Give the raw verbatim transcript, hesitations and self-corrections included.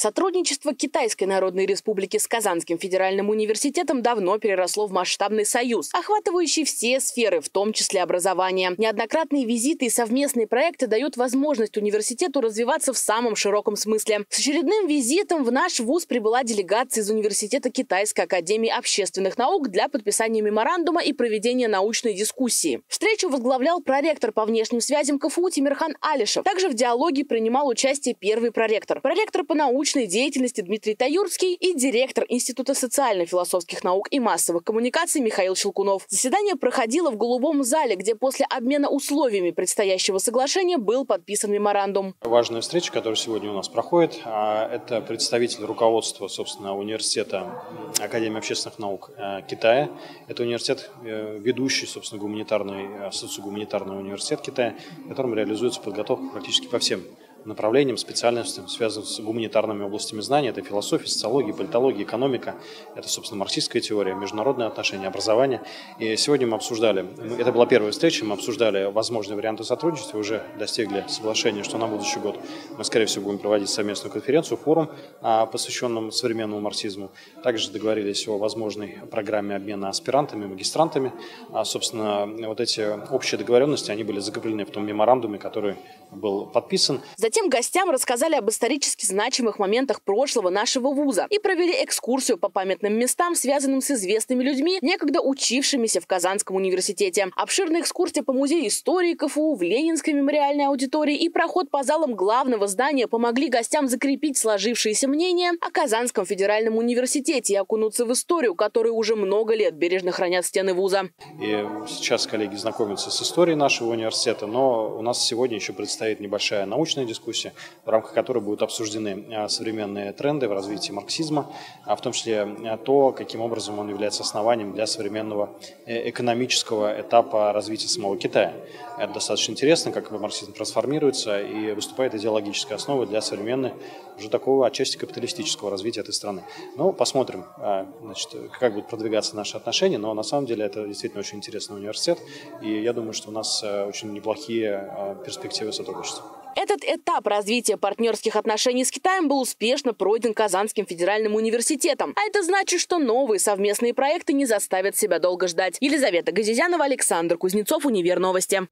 Сотрудничество Китайской Народной Республики с Казанским Федеральным университетом давно переросло в масштабный союз, охватывающий все сферы, в том числе образование. Неоднократные визиты и совместные проекты дают возможность университету развиваться в самом широком смысле. С очередным визитом в наш вуз прибыла делегация из Университета Китайской Академии Общественных Наук для подписания меморандума и проведения научной дискуссии. Встречу возглавлял проректор по внешним связям КФУ Тимирхан Алишев. Также в диалоге принимал участие первый проректор, проректор по научной деятельности Дмитрий Таюрский и директор Института социально-философских наук и массовых коммуникаций Михаил Щелкунов. Заседание проходило в Голубом зале, где после обмена условиями предстоящего соглашения был подписан меморандум. Важная встреча, которая сегодня у нас проходит, это представитель руководства, собственно, университета Академии общественных наук Китая. Это университет, ведущий, собственно, гуманитарный, социогуманитарный университет Китая, в котором реализуется подготовка практически по всем направлениям, специальностям, связанным с гуманитарными областями знаний. Это философия, социология, политология, экономика. Это, собственно, марксистская теория, международные отношения, образование. И сегодня мы обсуждали, это была первая встреча, мы обсуждали возможные варианты сотрудничества, уже достигли соглашения, что на будущий год мы, скорее всего, будем проводить совместную конференцию, форум, посвященному современному марксизму. Также договорились о возможной программе обмена аспирантами, магистрантами. Собственно, вот эти общие договоренности, они были закреплены в том меморандуме, который был подписан. Затем гостям рассказали об исторически значимых моментах прошлого нашего вуза и провели экскурсию по памятным местам, связанным с известными людьми, некогда учившимися в Казанском университете. Обширная экскурсия по музею истории КФУ, в Ленинской мемориальной аудитории и проход по залам главного здания помогли гостям закрепить сложившиеся мнения о Казанском федеральном университете и окунуться в историю, которую уже много лет бережно хранят стены вуза. И сейчас коллеги знакомятся с историей нашего университета, но у нас сегодня еще предстоит небольшая научная дискуссия, дискуссии, в рамках которой будут обсуждены современные тренды в развитии марксизма, в том числе то, каким образом он является основанием для современного экономического этапа развития самого Китая. Это достаточно интересно, как марксизм трансформируется и выступает идеологической основой для современной, уже такого отчасти капиталистического развития этой страны. Ну, посмотрим, значит, как будут продвигаться наши отношения, но на самом деле это действительно очень интересный университет, и я думаю, что у нас очень неплохие перспективы сотрудничества. Этот этап развития партнерских отношений с Китаем был успешно пройден Казанским федеральным университетом. А это значит, что новые совместные проекты не заставят себя долго ждать. Елизавета Газизянова, Александр Кузнецов, Универ новости.